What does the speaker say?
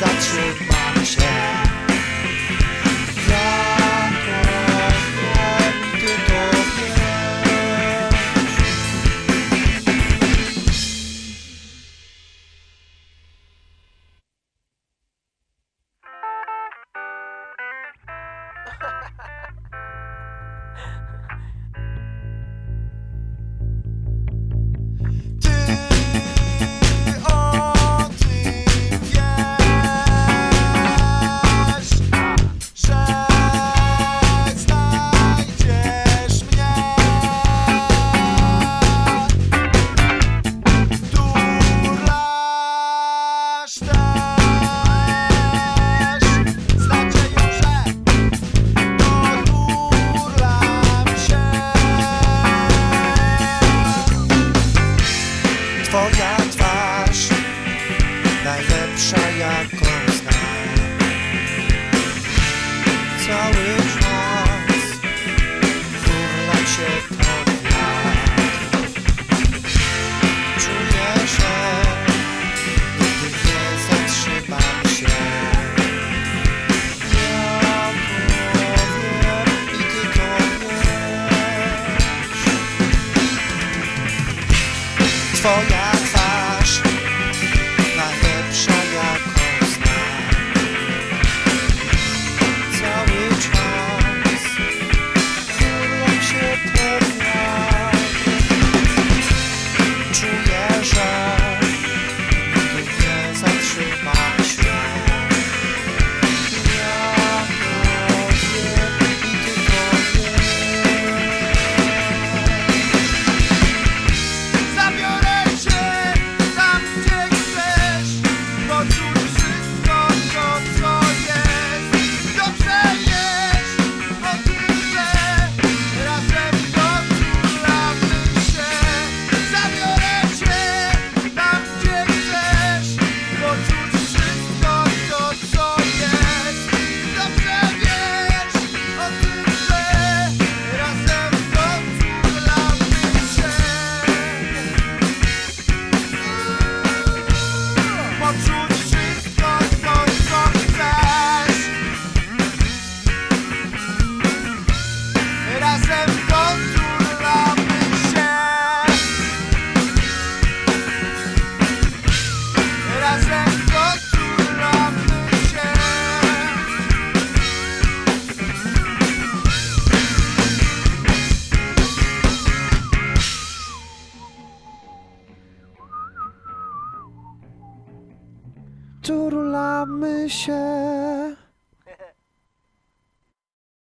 zatrzymam się. Twoja twarz, najlepsza jaką znam. Cały czas turlam się pod wiatr. Czuję, że nigdy nie zatrzymam się. Ja to wiem i ty to wiesz. Twoja Turlamy się.